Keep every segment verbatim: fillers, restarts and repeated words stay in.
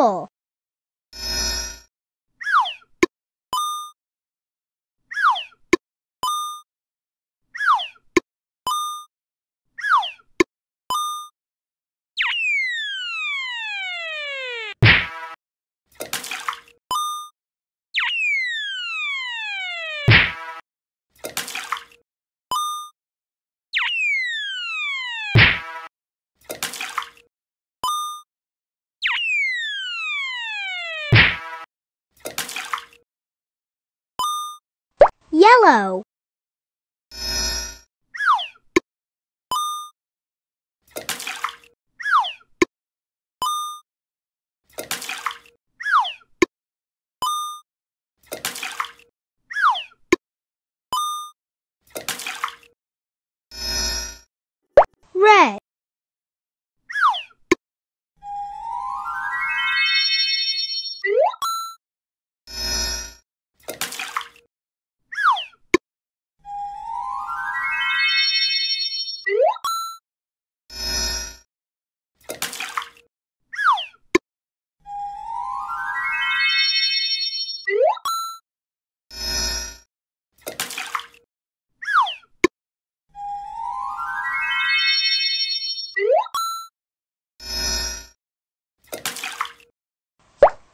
apple. Yellow. Red.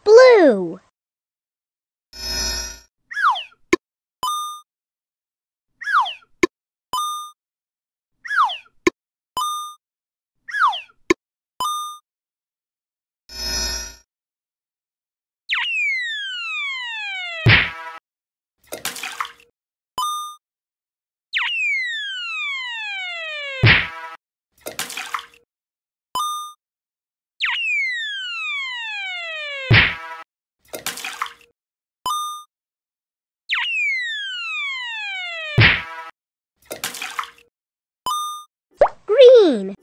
Blue. Green.